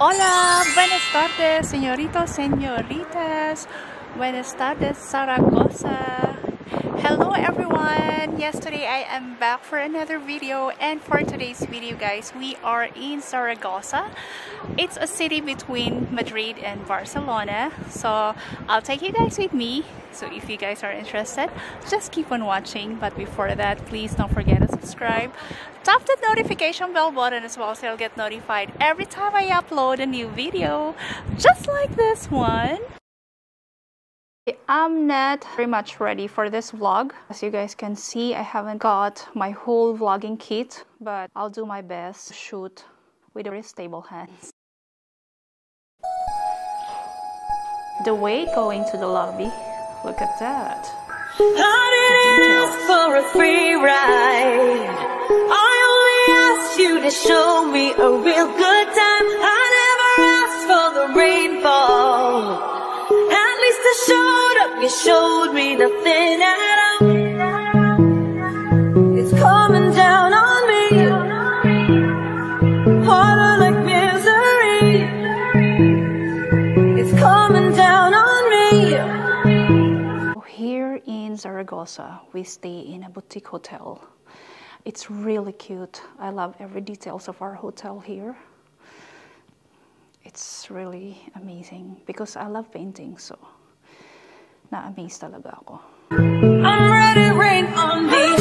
Hola, buenas tardes, señoritos, señoritas. Buenas tardes, Zaragoza. Hello, everyone. Yesterday, I am back for another video, and for today's video, guys, we are in Zaragoza. It's a city between Madrid and Barcelona, so I'll take you guys with me. So if you guys are interested, just keep on watching. But before that, please don't forget to subscribe. Tap the notification bell button as well, so you'll get notified every time I upload a new video, just like this one. I'm not very much ready for this vlog. As you guys can see, I haven't got my whole vlogging kit, but I'll do my best to shoot with very stable hands. The way going to the lobby, look at that. For a free ride. I only asked you to show me a real good time. I never asked for the rainfall. At least I showed up, you showed me nothing at all. It's coming down on me. Harder like misery. It's coming down on me. Here in Zaragoza, we stay in a boutique hotel. It's really cute. I love every details of our hotel here. It's really amazing because I love painting, so na-amaze talaga ako. I'm ready, rain on me.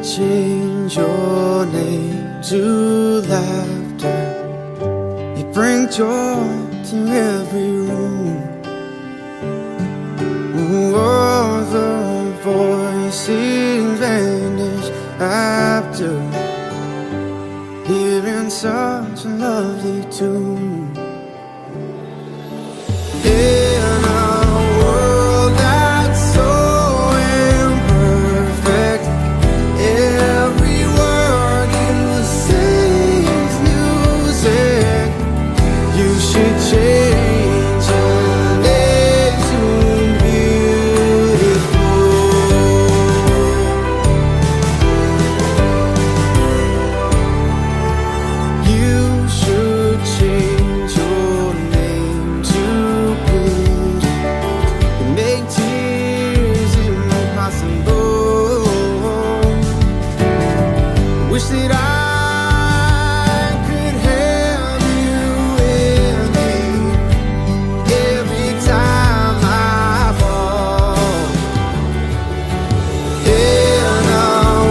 Change your name to laughter. You bring joy to every room. All the voices vanish after hearing such a lovely tune. In a world that's so imperfect, every word you say is music. You should change your name to beautiful. You should change your name to good and make tears impossible. Wish that I could have you with me every time I fall. In a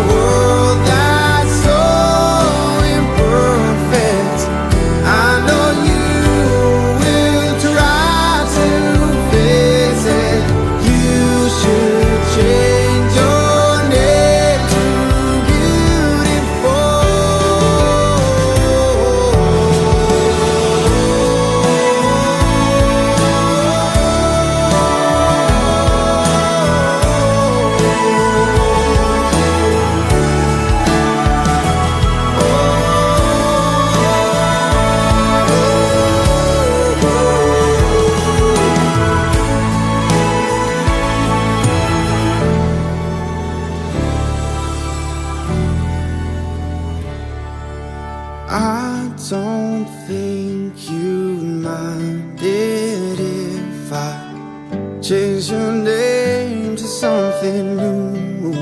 world that's so imperfect, I know you will try to fix it. You should change your name to I don't think you'd mind it if I change your name to something new.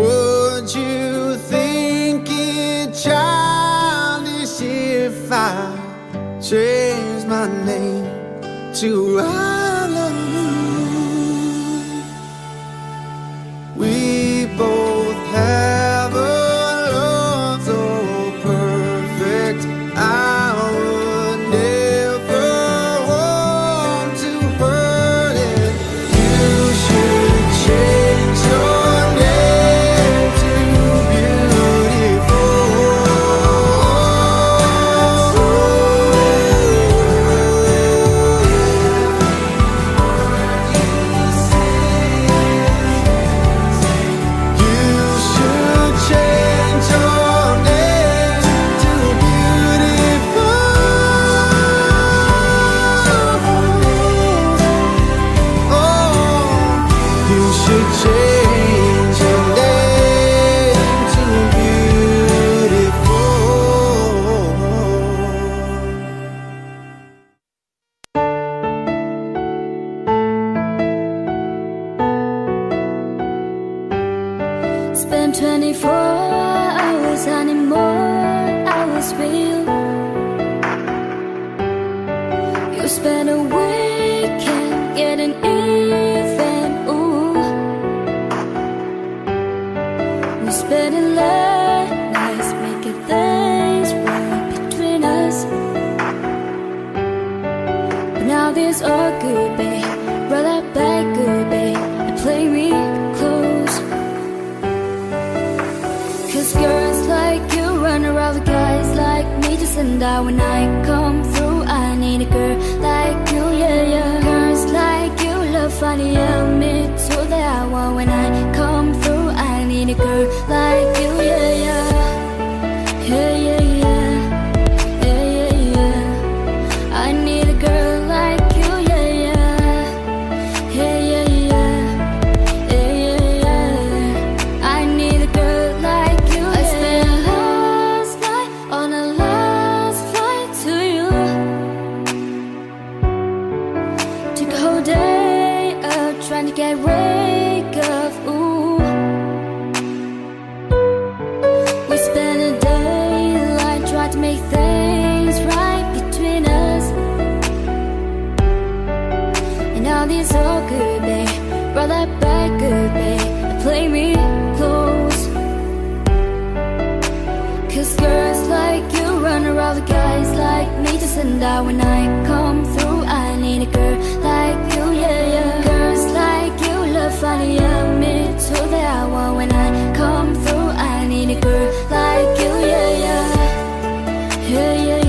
Would you think it childish if I changed my name to I Love You? We both have spent 24 hours anymore. I was real. You spent a weekend getting even. Ooh, we spent a lot of nights making things right between us. But now this all could be brought up back, could be and play me close. Cause girls like you run around with guys like me, just and I. When I come through, I need a girl like you, yeah, yeah. Girls like you love funny, yeah, me too. That I want when I come through, I need a girl like you, yeah, yeah. Yeah, yeah, yeah, yeah, yeah, yeah. I need a girl like you, yeah, yeah. Yeah, yeah, yeah, yeah, yeah, yeah. I need a girl like. Last night on a last flight to you, took a whole day out trying to get wake up. Ooh, we spent a daylight trying to make things right between us, and now these all could be brought that back, could be play me close. Cause girls like you run around with guys like me, just and I. When I come through, I need a girl like you, yeah, yeah. Girls like you love funny, yeah, me too. That I want when I come through, I need a need a girl like you, yeah, yeah, yeah, yeah, yeah,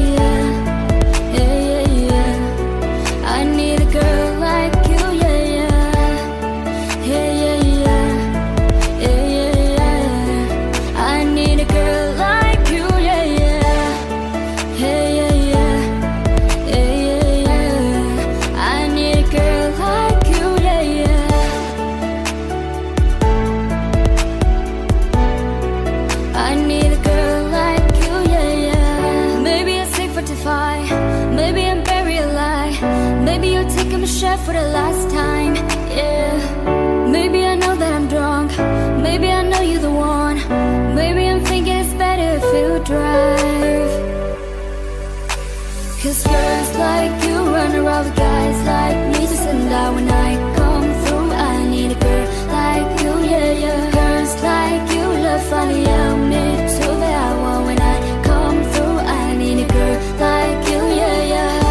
yeah, yeah, yeah. I need a girl like you, yeah, yeah, yeah, yeah, yeah, yeah, yeah, yeah. I need a girl like you, yeah, yeah, yeah, yeah, yeah, yeah, yeah. I need a girl like you, yeah, yeah. I need a girl like you, yeah, yeah. Maybe I say 45, maybe I'm very alive. Maybe you're taking my shot for the last time, yeah. Maybe I know that I'm drunk, maybe I know you're the one. Maybe I'm thinking it's better if you drive. 'Cause girls like you run around with guys like me just and die when I come through. I need a girl like you, yeah, yeah. Girls like you love funny, yeah, me too. That I want when I come through. I need a girl like you, yeah, yeah,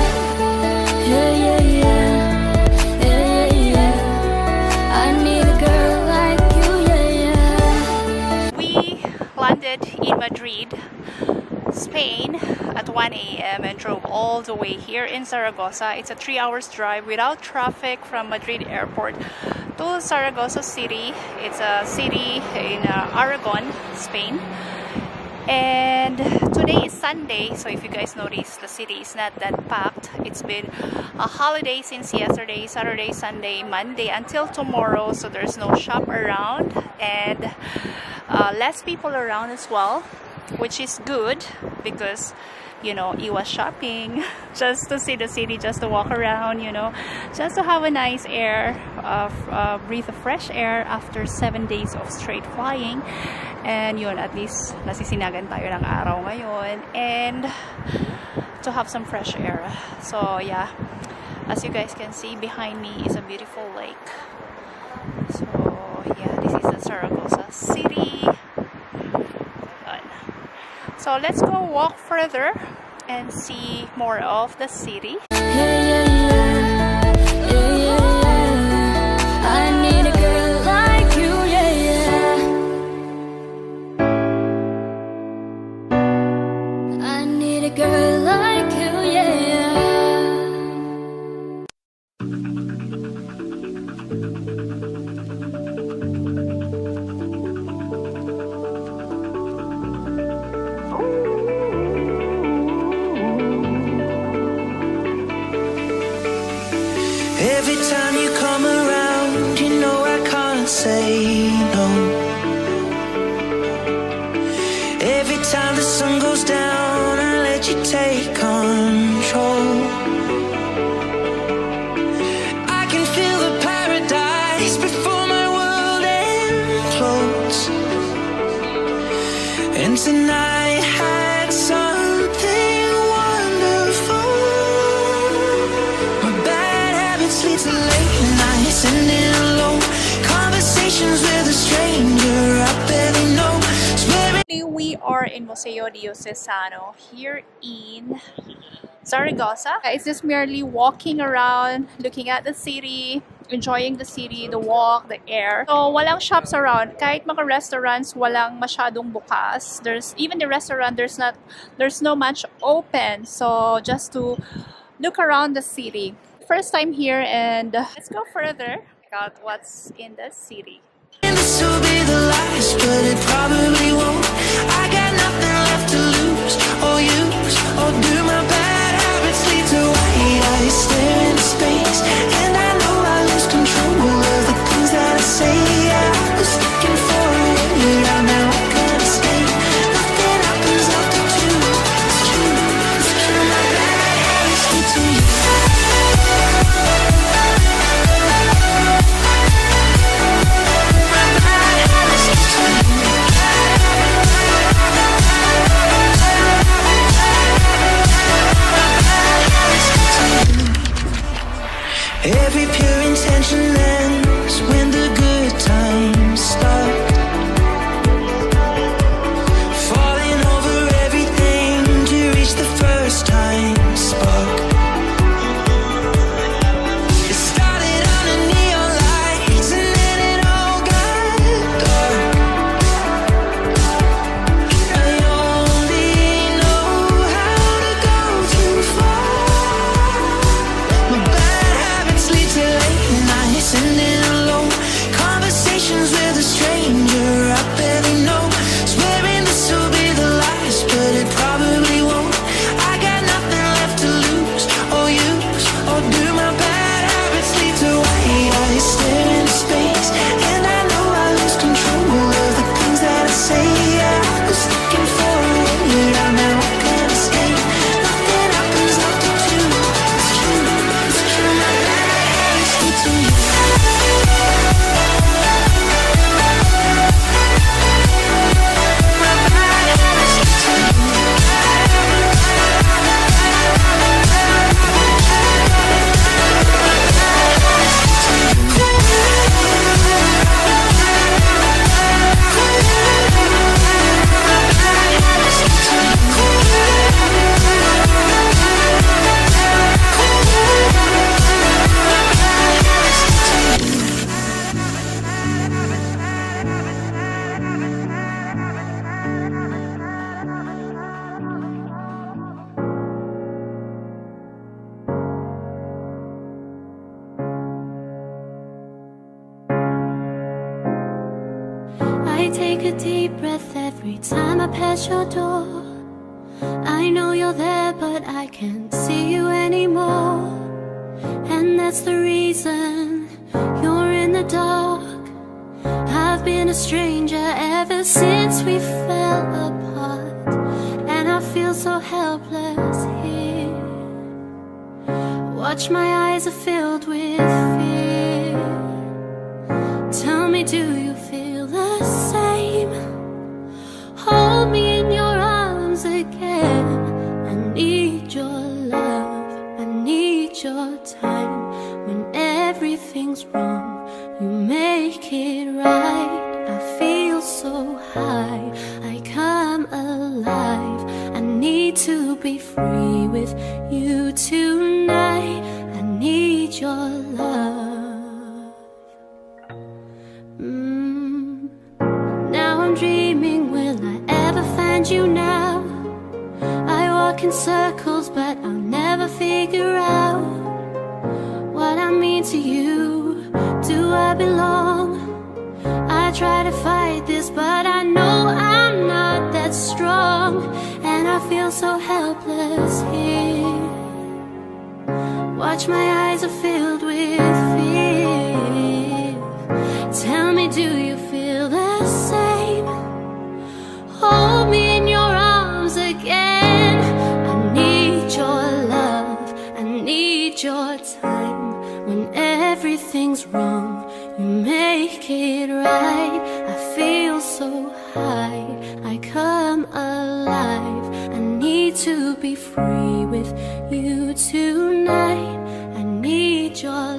yeah, yeah, yeah, yeah, yeah, yeah. I need a girl like you, yeah, yeah. We landed in Madrid, Spain at 1 AM and drove all the way here in Zaragoza. It's a 3 hours drive without traffic from Madrid airport to Zaragoza city. It's a city in Aragon, Spain. And today is Sunday, so if you guys notice, the city is not that packed. It's been a holiday since yesterday, Saturday, Sunday, Monday until tomorrow, so there's no shop around and less people around as well, which is good because, you know, I was shopping just to see the city, just to walk around, you know, just to have a nice air, breathe of fresh air after 7 days of straight flying. And yun, at least nasisinagan tayo ng araw ngayon and to have some fresh air. So yeah, as you guys can see behind me is a beautiful lake. So yeah, this is the Zaragoza city. So let's go walk further and see more of the city. We are in Museo Diocesano here in Zaragoza. It's just merely walking around, looking at the city, enjoying the city, the walk, the air. So walang shops around. Kahit mga restaurants, walang masyadong bukas. There's even the restaurant, there's no much open. So just to look around the city. First time here, and let's go further. Check out what's in the city. This will be the last, but it probably won't. I got nothing left to lose or use, or do my bad habits lead to white eyes stare into space. And I know I lose control of the things that I say. I was looking for a minute, I know I gotta stay. Nothing happens after two. It's true, it's true. My bad habits lead to you. take a deep breath every time I pass your door. I know you're there, but I can't see you anymore. And that's the reason you're in the dark. I've been a stranger ever since we fell apart, and I feel so helpless here. Watch, my eyes are filled with fear. Tell me, do you feel the same? Hold me in your arms again. I need your love, I need your time. When everything's wrong, you make it right. I feel so high, I come alive. I need to be free with you tonight. I need your love. Now I'm dreaming, will I ever find you now? I walk in circles, but I'll never figure out what I mean to you. Do I belong? I try to fight this, but I know I'm not that strong, and I feel so helpless here. Watch, my eyes are filled with fear. Tell me, do you feel the same? Hold me in your arms again. I need your love, I need your time. When everything's wrong, you make it right. I feel so high, I come alive. I need to be free with you tonight. I need your